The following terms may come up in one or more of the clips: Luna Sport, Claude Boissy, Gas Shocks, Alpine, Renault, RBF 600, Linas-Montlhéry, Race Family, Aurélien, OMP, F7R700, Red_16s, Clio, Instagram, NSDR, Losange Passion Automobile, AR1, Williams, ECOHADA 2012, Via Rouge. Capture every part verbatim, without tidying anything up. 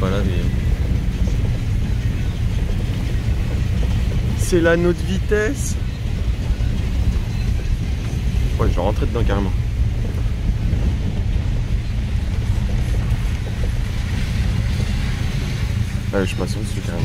pas lavé. C'est l'anneau de vitesse. Ouais, je vais rentrer dedans carrément. Ah, je passe au-dessus carrément.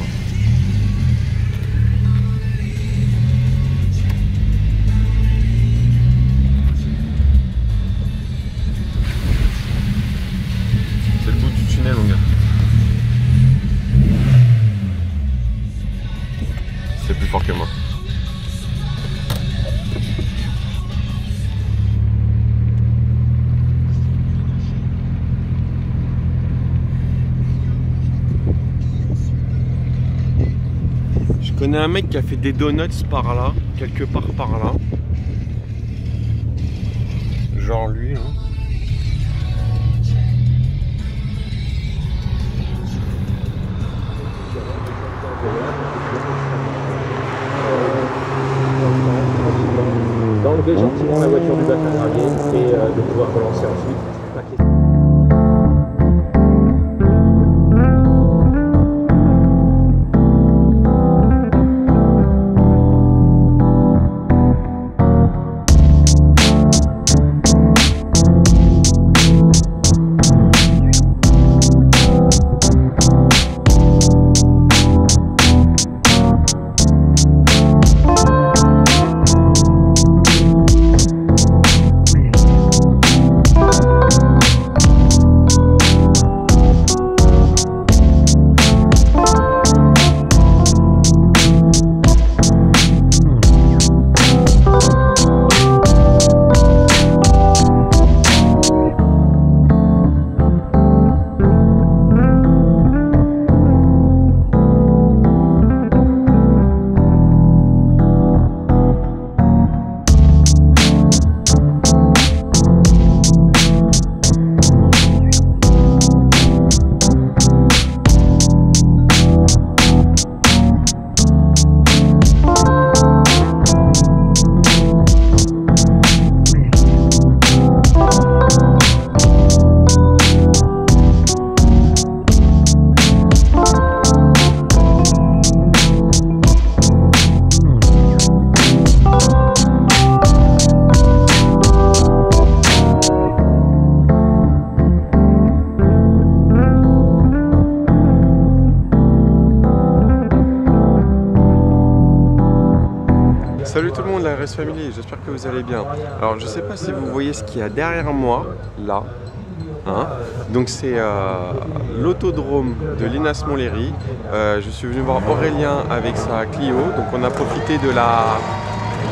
Je connais un mec qui a fait des donuts par là, quelque part par là. Genre lui, hein. D'enlever gentiment la voiture du bac à gravier et euh, de pouvoir relancer ensuite. Salut tout le monde, la R S Family, j'espère que vous allez bien. Alors je sais pas si vous voyez ce qu'il y a derrière moi, là. Hein, donc c'est euh, l'autodrome de Linas-Montlhéry. Euh, je suis venu voir Aurélien avec sa Clio. Donc on a profité de la,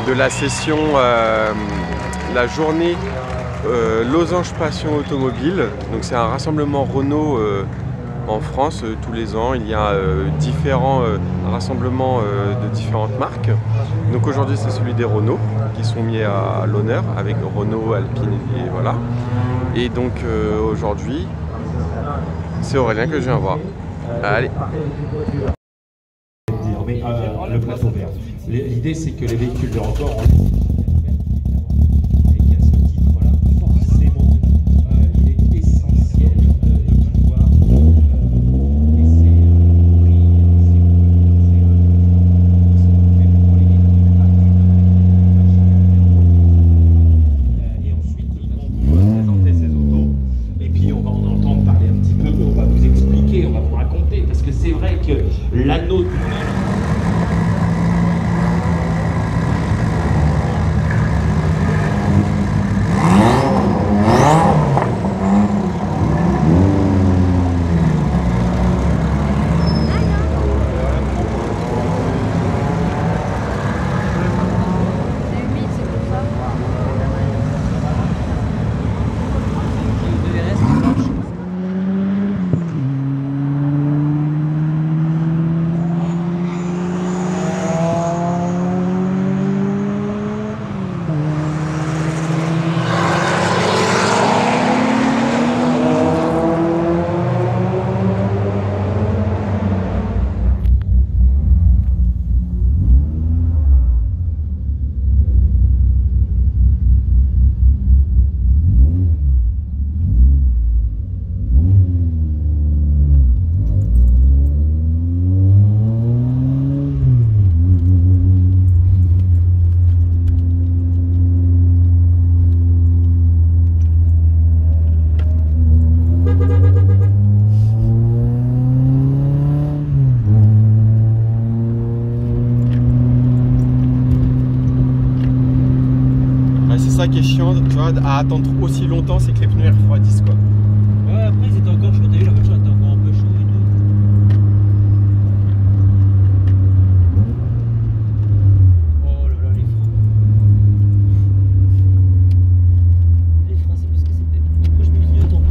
de la session, euh, la journée euh, Losange Passion Automobile. Donc c'est un rassemblement Renault euh, en France euh, tous les ans. Il y a euh, différents euh, rassemblements euh, de différentes marques. Donc aujourd'hui c'est celui des Renault qui sont mis à l'honneur avec Renault, Alpine et voilà. Et donc euh, aujourd'hui c'est Aurélien que je viens voir. Allez. Mais, euh, le plateau vert. L'idée c'est que les véhicules de record ont... L'anneau du qui est chiant, tu vois, à attendre aussi longtemps, c'est que les pneus refroidissent, quoi. Ouais, après ils étaient encore chauds, t'as vu, la voiture était encore un peu chaude et tout. Oh là là, les freins. Les freins, c'est plus ce que c'était. Pourquoi je mets le clignotant?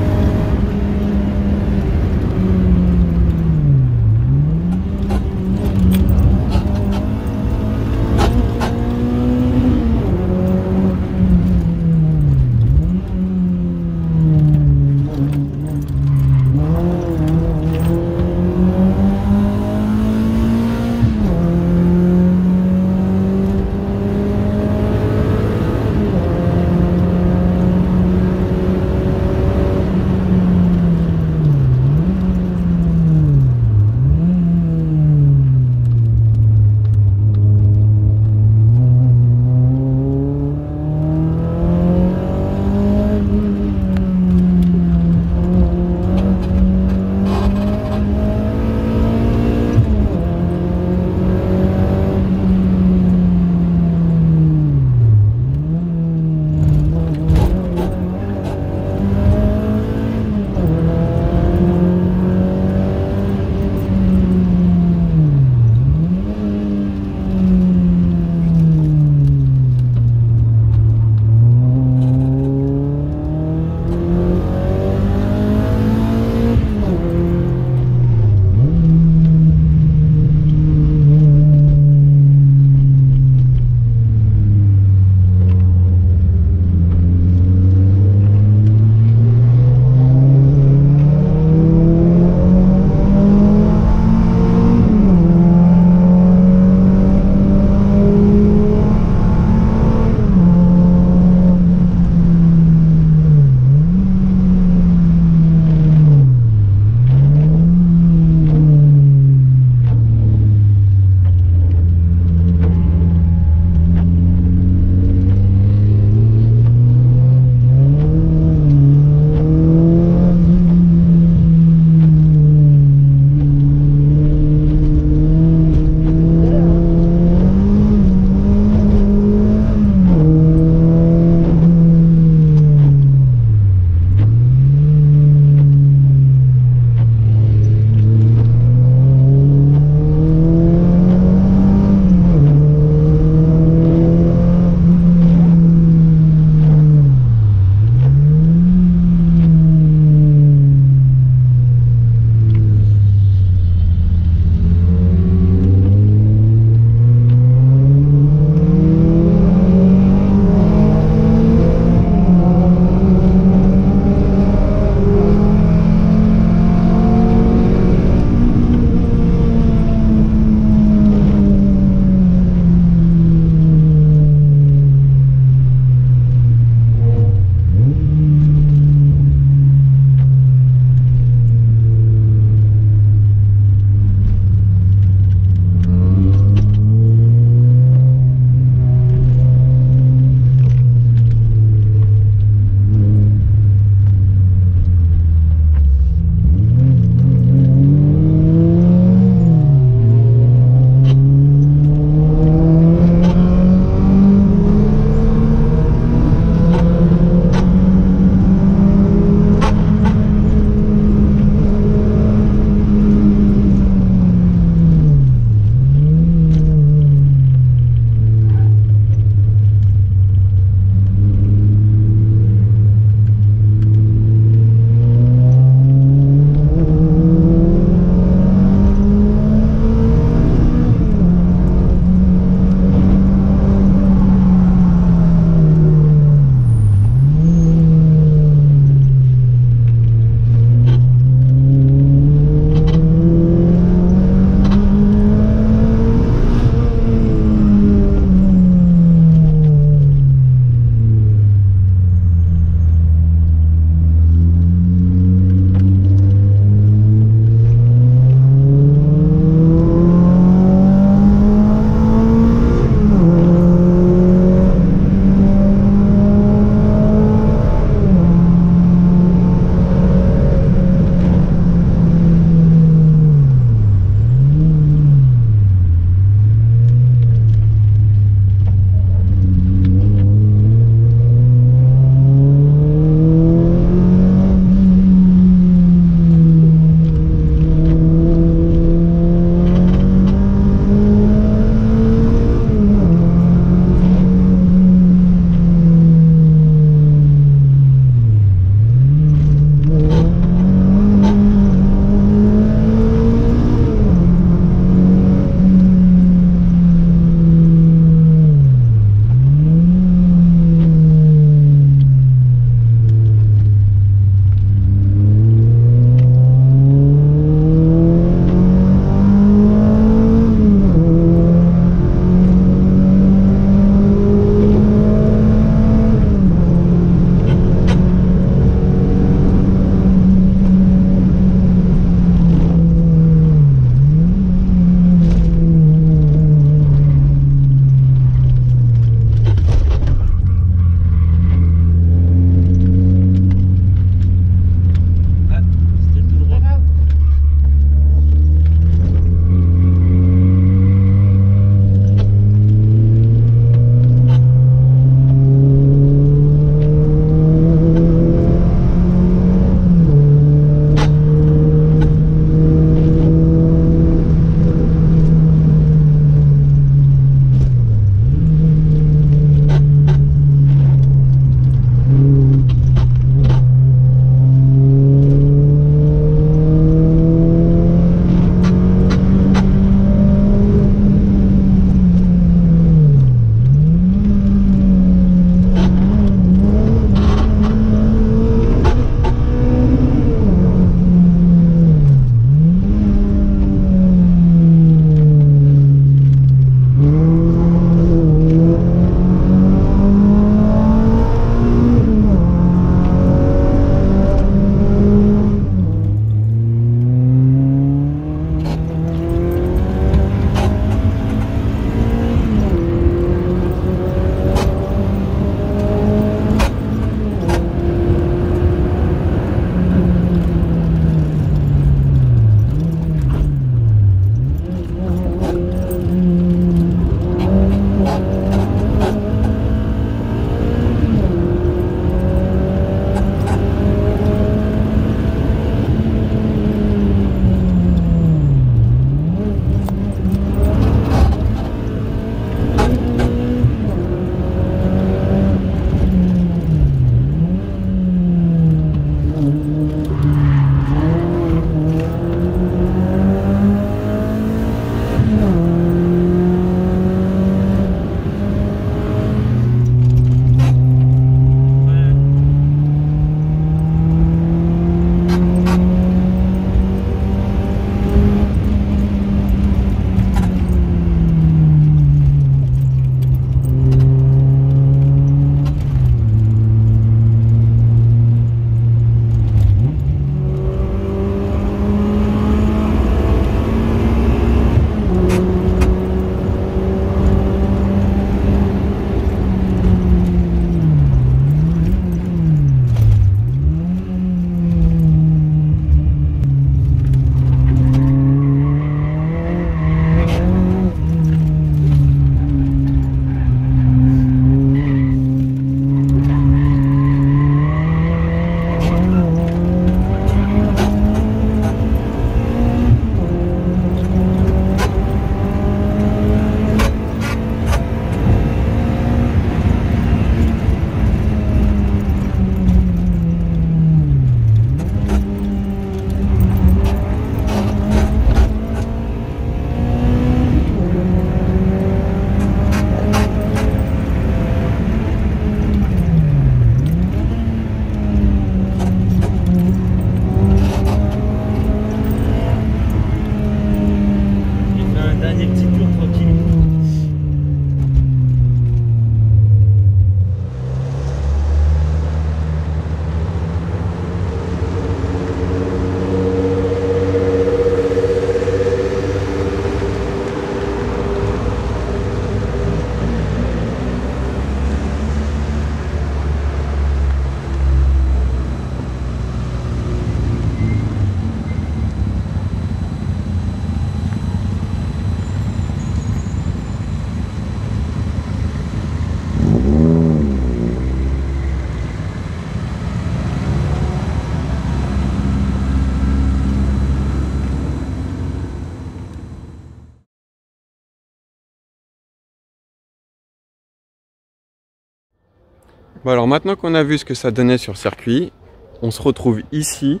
Bon, alors maintenant qu'on a vu ce que ça donnait sur le circuit, on se retrouve ici,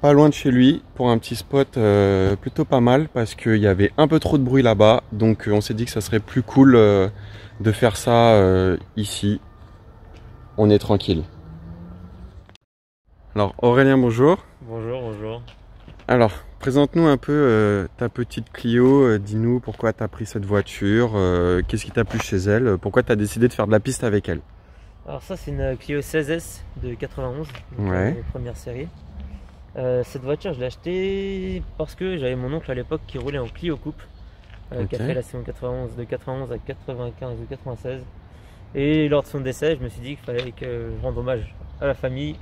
pas loin de chez lui, pour un petit spot euh, plutôt pas mal, parce qu'il y avait un peu trop de bruit là-bas, donc euh, on s'est dit que ça serait plus cool euh, de faire ça euh, ici. On est tranquille. Alors Aurélien, bonjour. Bonjour, bonjour. Alors, présente-nous un peu euh, ta petite Clio, euh, dis-nous pourquoi tu as pris cette voiture, euh, qu'est-ce qui t'a plu chez elle, pourquoi tu as décidé de faire de la piste avec elle. Alors ça, c'est une Clio seize S de quatre-vingt-onze, donc ouais, première série. Euh, cette voiture, je l'ai achetée parce que j'avais mon oncle à l'époque qui roulait en Clio Coupe, euh, okay, qui a fait la saison quatre-vingt-onze, de quatre-vingt-onze à quatre-vingt-quinze ou quatre-vingt-seize. Et lors de son décès, je me suis dit qu'il fallait que je rende hommage à la famille,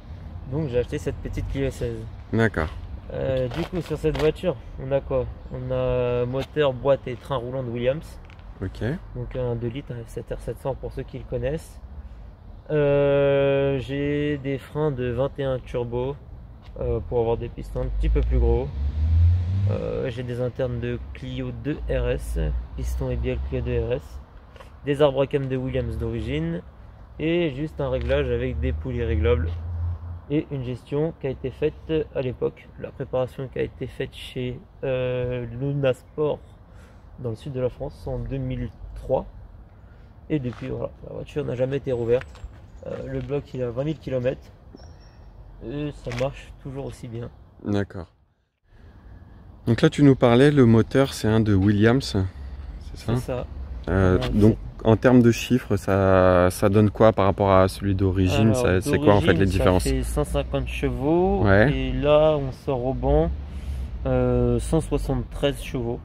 donc j'ai acheté cette petite Clio seize. D'accord. Euh, du coup, sur cette voiture, on a quoi? On a moteur, boîte et train roulant de Williams. Ok. Donc un deux litres, un F sept R sept cents pour ceux qui le connaissent. Euh, j'ai des freins de vingt et un turbo. Euh, pour avoir des pistons un petit peu plus gros. Euh, j'ai des internes de Clio deux R S, piston et bielle Clio deux R S, des arbres à cam de Williams d'origine, et juste un réglage avec des poulies réglables, et une gestion qui a été faite à l'époque, la préparation qui a été faite chez euh, Luna Sport dans le sud de la France en deux mille trois, et depuis voilà, la voiture n'a jamais été rouverte. Euh, le bloc il a vingt mille kilomètres. Et ça marche toujours aussi bien. D'accord. Donc là, tu nous parlais, le moteur, c'est un de Williams, c'est ça? C'est ça. Euh, ouais, donc, en termes de chiffres, ça, ça donne quoi par rapport à celui d'origine? C'est quoi en fait les différences? Ça fait cent cinquante chevaux, ouais, et là, on sort au banc euh, cent soixante-treize chevaux.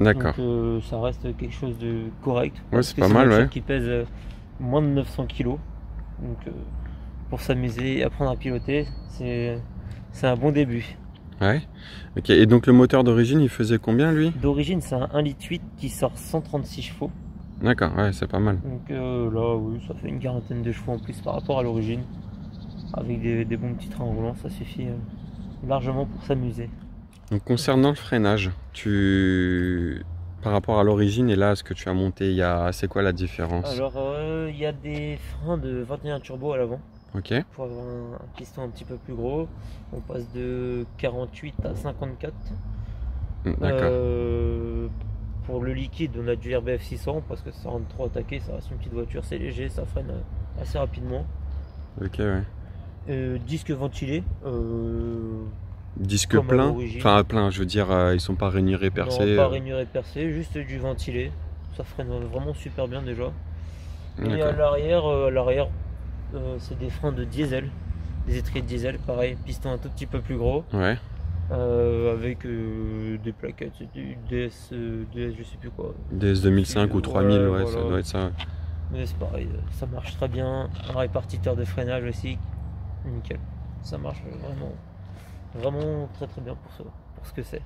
D'accord. Donc, euh, ça reste quelque chose de correct. Ouais, c'est pas mal, ouais. C'est une voiture qui pèse moins de neuf cents kilos. Donc, euh, pour s'amuser, apprendre à piloter, c'est un bon début. Ouais. Ok. Et donc le moteur d'origine, il faisait combien lui? D'origine, c'est un un virgule huit litres qui sort cent trente-six chevaux. D'accord, ouais, c'est pas mal. Donc euh, là, oui, ça fait une quarantaine de chevaux en plus par rapport à l'origine. Avec des, des bons petits trains roulants, ça suffit euh, largement pour s'amuser. Donc concernant le freinage, tu... par rapport à l'origine et là, ce que tu as monté, y a... c'est quoi la différence? Alors, il euh, y a des freins de vingt et un turbo à l'avant. Okay. Pour avoir un, un piston un petit peu plus gros, on passe de quarante-huit à cinquante-quatre. Euh, pour le liquide, on a du R B F six cents parce que ça rentre trop attaqué, ça reste une petite voiture, c'est léger, ça freine assez rapidement. Ok, ouais. Euh, disque ventilé. Euh, disque plein. Enfin, plein, je veux dire, euh, ils sont pas rainurés et percés. Non, pas rainurés et percés, juste du ventilé. Ça freine vraiment super bien déjà. Et à l'arrière, euh, l'arrière. Euh, c'est des freins de diesel, des étriers de diesel, pareil, piston un tout petit peu plus gros, ouais, euh, avec euh, des plaquettes, du D S, euh, D S je sais plus quoi. D S deux mille cinq ou trois mille, ouais, ouais, voilà, ça doit être ça. Mais c'est pareil, ça marche très bien, un répartiteur de freinage aussi, nickel, ça marche vraiment, vraiment très très bien pour, ça, pour ce que c'est.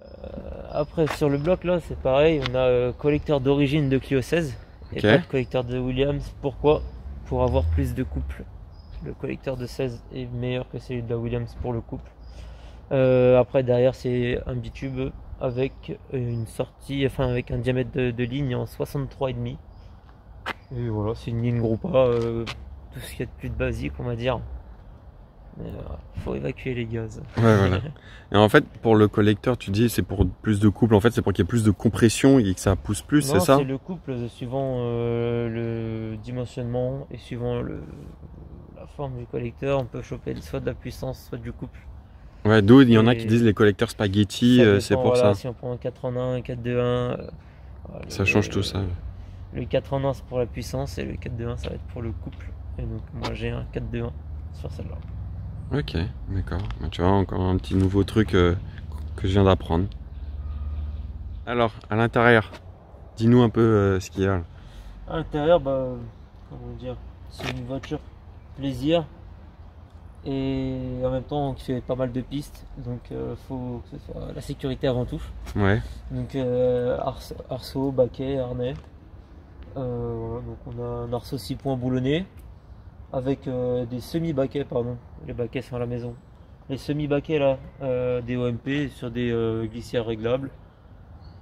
Euh, après sur le bloc là c'est pareil, on a euh, collecteur d'origine de Clio seize. Et okay, pas de collecteur de Williams, pourquoi? Pour avoir plus de couple. Le collecteur de seize est meilleur que celui de la Williams pour le couple. Euh, après derrière c'est un bitube avec une sortie, enfin avec un diamètre de, de ligne en soixante-trois virgule cinq. Et voilà, c'est une ligne groupe A, euh, tout ce qu'il y a de plus de basique on va dire. Il euh, faut évacuer les gaz. Ouais, voilà. Et en fait, pour le collecteur, tu dis c'est pour plus de couple. En fait, c'est pour qu'il y ait plus de compression et que ça pousse plus, c'est ça? C'est le couple suivant euh, le dimensionnement et suivant le, la forme du collecteur. On peut choper soit de la puissance, soit du couple. Ouais, d'où il y en a qui disent les collecteurs spaghetti, euh, c'est pour voilà, ça. Si on prend un quatre en un, un quatre deux un, euh, ça le, change tout ça. Le quatre en un, c'est pour la puissance et le quatre deux un, ça va être pour le couple. Et donc, moi j'ai un quatre deux un sur celle-là. Ok, d'accord. Tu vois, encore un petit nouveau truc euh, que je viens d'apprendre. Alors, à l'intérieur, dis-nous un peu euh, ce qu'il y a. À l'intérieur, bah, comment dire, c'est une voiture plaisir et en même temps qui fait pas mal de pistes, donc il euh, faut que ce soit la sécurité avant tout. Ouais. Donc euh, arceau, arceau, baquet, harnais. Euh, voilà, donc on a un arceau six points boulonné, avec euh, des semi-baquets, pardon, les baquets sont à la maison, les semi-baquets là, euh, des O M P sur des euh, glissières réglables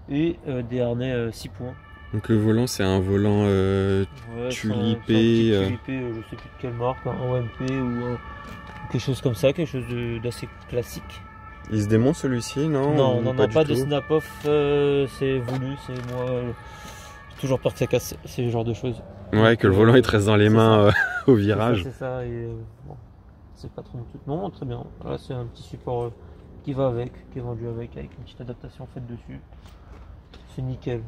et euh, des harnais euh, six points Donc le volant, c'est un volant euh, ouais, tulipé, euh... tulipé euh, je sais plus de quelle marque, un O M P ou un... quelque chose comme ça, quelque chose d'assez classique. Il se démonte celui-ci, non? Non, on n'en a pas de snap-off, euh, c'est voulu, c'est moi... Euh, j'ai toujours peur que ça casse, c'est le genre de choses. Ouais, que le volant il te reste dans les mains euh, au virage. C'est ça, et euh, bon, c'est pas trop tout le monde, très bien. Là, c'est un petit support euh, qui va avec, qui est vendu avec, avec une petite adaptation faite dessus. C'est nickel.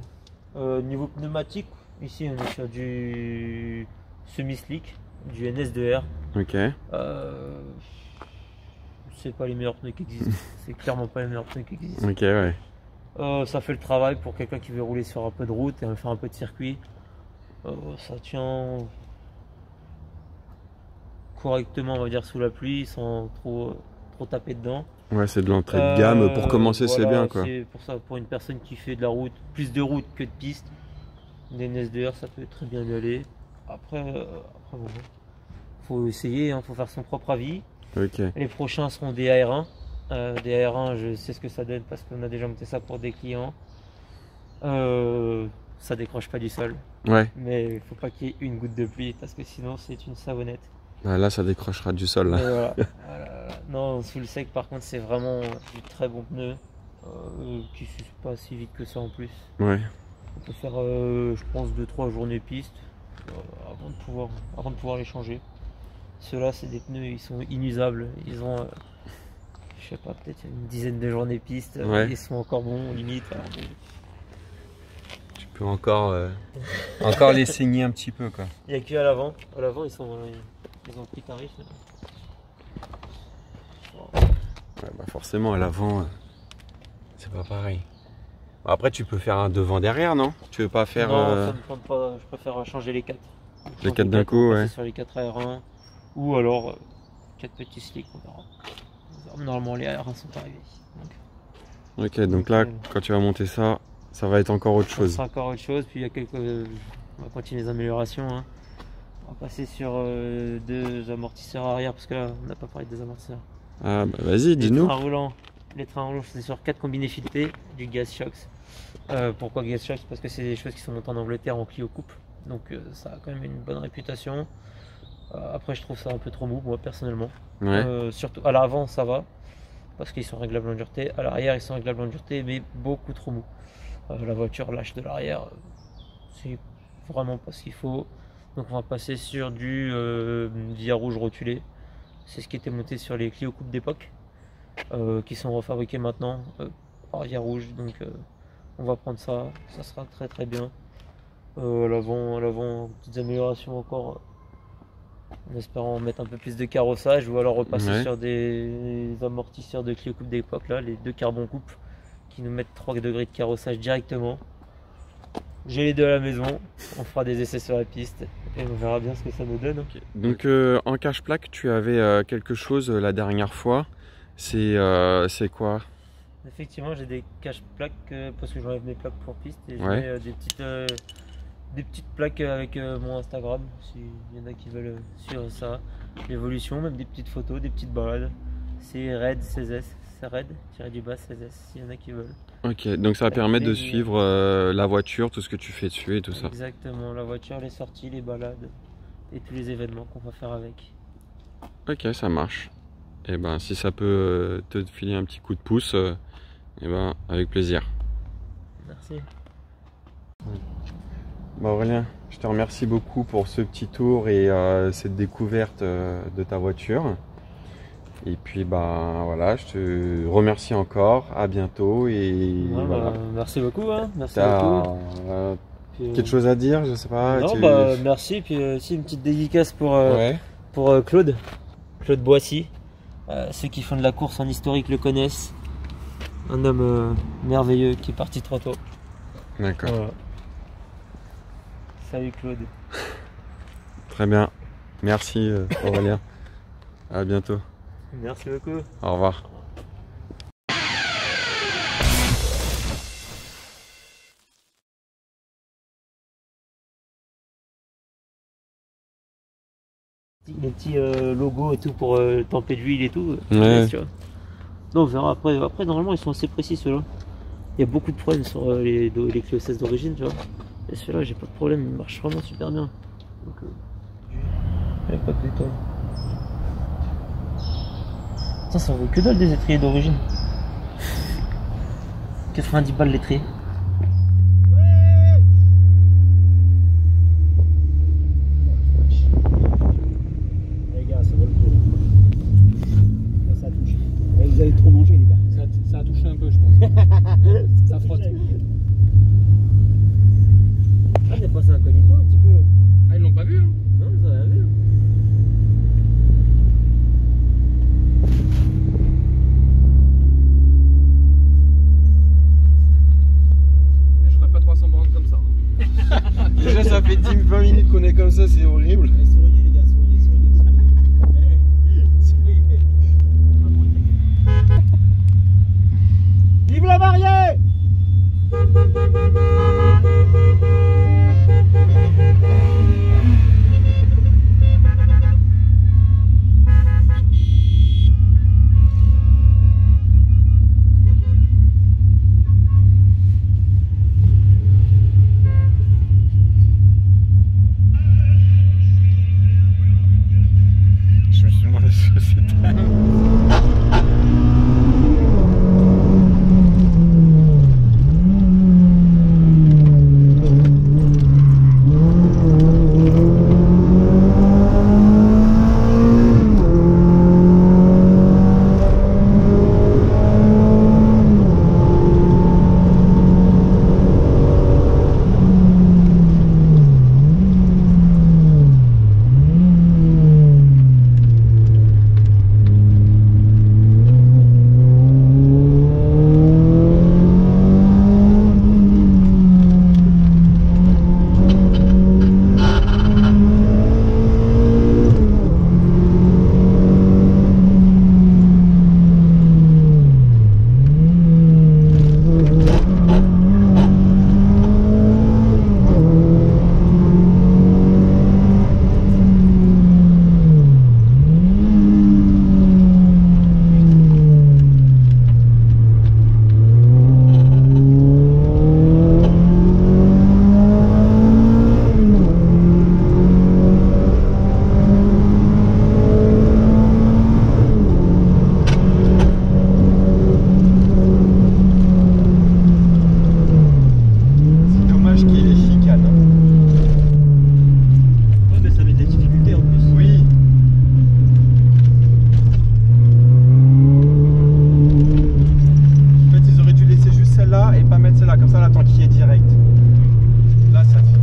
Euh, niveau pneumatique, ici on est sur du semi-slick, du N S D R. Ok. Euh, c'est pas les meilleurs pneus qui existent, c'est clairement pas les meilleurs pneus qui existent. Ok, ouais. Euh, ça fait le travail pour quelqu'un qui veut rouler sur un peu de route et faire un peu de circuit. Euh, ça tient correctement, on va dire, sous la pluie, sans trop, trop taper dedans. Ouais, c'est de l'entrée de gamme. Euh, pour commencer, voilà, c'est bien, quoi. C'est pour ça, pour une personne qui fait de la route, plus de route que de piste, des N S D R, ça peut très bien y aller. Après, euh, après bon, faut essayer, hein, faut faire son propre avis. Okay. Les prochains seront des A R un. Euh, des A R un, je sais ce que ça donne parce qu'on a déjà monté ça pour des clients. Euh, ça décroche pas du sol. Ouais. Mais il faut pas qu'il y ait une goutte de pluie parce que sinon c'est une savonnette. Ah, là, ça décrochera du sol. Là. Voilà. Voilà. Non, sous le sec, par contre, c'est vraiment du très bon pneu euh, qui ne s'use pas si vite que ça en plus. Ouais. On peut faire, euh, je pense, deux trois journées piste euh, avant de pouvoir, avant de pouvoir les changer. Ceux-là, c'est des pneus, ils sont inusables. Ils ont. Euh, je sais pas, peut-être une dizaine de journées piste, ouais. Ils sont encore bons, limite. Alors... Tu peux encore, euh, encore les saigner un petit peu, quoi. Il n'y a que à l'avant, à l'avant ils sont ils ont pris tarif. Ouais, bah forcément, à l'avant, c'est pas pareil. Après, tu peux faire un devant derrière, non? Tu veux pas faire Non, euh... ça me plante pas. Je préfère changer les quatre. Les quatre d'un coup, ouais. Sur les quatre A R un ou alors quatre petits slicks, on verra. Normalement les A R un sont arrivés. Donc. Ok, donc là, quand tu vas monter ça, ça va être encore autre chose. Ça sera encore autre chose, puis il y a quelques... On va continuer les améliorations. Hein. On va passer sur euh, deux amortisseurs arrière, parce que là, on n'a pas parlé des amortisseurs. Ah bah vas-y, dis-nous. Les trains roulants, c'est sur quatre combinés filetés du Gas Shocks. Euh, pourquoi Gas Shocks? Parce que c'est des choses qui sont montées en Angleterre en Clio coupe. Donc euh, ça a quand même une bonne réputation. Après, je trouve ça un peu trop mou, moi personnellement. Ouais. Euh, surtout à l'avant, ça va parce qu'ils sont réglables en dureté. À l'arrière, ils sont réglables en dureté, mais beaucoup trop mou. Euh, la voiture lâche de l'arrière, c'est vraiment pas ce qu'il faut. Donc, on va passer sur du euh, Via Rouge rotulé. C'est ce qui était monté sur les Clio Coupe d'époque euh, qui sont refabriqués maintenant euh, par Via Rouge. Donc, euh, on va prendre ça, ça sera très très bien. Euh, à l'avant, à l'avant, petites améliorations encore. En espérant mettre un peu plus de carrossage ou alors repasser ouais. sur des amortisseurs de Clio Coupe d'époque, là, les deux carbon coupe qui nous mettent trois degrés de carrossage directement. J'ai les deux à la maison, on fera des essais sur la piste et on verra bien ce que ça nous donne. Okay. Donc euh, en cache plaque, tu avais euh, quelque chose euh, la dernière fois, c'est euh, quoi? Effectivement, j'ai des cache plaques euh, parce que j'enlève mes plaques pour piste et j'ai ouais. euh, des petites. Euh, Des petites plaques avec euh, mon Instagram, s'il y en a qui veulent suivre ça. L'évolution, même des petites photos, des petites balades. C'est Red seize S, c'est Red du bas seize S, s'il y en a qui veulent. Ok, donc ça permet de suivre euh, la voiture, tout ce que tu fais dessus et tout ça. Exactement, la voiture, les sorties, les balades et tous les événements qu'on va faire avec. Ok, ça marche. Et ben si ça peut euh, te filer un petit coup de pouce, euh, et ben avec plaisir. Merci. Oui. Bah Aurélien, je te remercie beaucoup pour ce petit tour et euh, cette découverte euh, de ta voiture. Et puis bah voilà, je te remercie encore, à bientôt et ouais, voilà. Bah, merci beaucoup, hein, merci beaucoup. Euh, puis, quelque euh... chose à dire, je sais pas. Non tu... bah merci, puis aussi euh, une petite dédicace pour, euh, ouais. pour euh, Claude, Claude Boissy. Euh, ceux qui font de la course en historique le connaissent. Un homme euh, merveilleux qui est parti trop tôt. D'accord. Voilà. Salut Claude. Très bien. Merci Aurélien. À bientôt. Merci beaucoup. Au revoir. Les petits euh, logos et tout pour euh, tamper de l'huile et tout. Ouais. Tu vois. Non, on verra après. Après, normalement, ils sont assez précis ceux-là. Il y a beaucoup de problèmes sur euh, les, les Clio seize d'origine, tu vois. Et celui-là, j'ai pas de problème, il marche vraiment super bien. Donc, euh... pas de détail. Ça, ça vaut que dalle des étriers d'origine. quatre-vingt-dix balles l'étrier. Là et pas mettre celle-là, comme ça là, tant qu'il est direct. Là ça fait.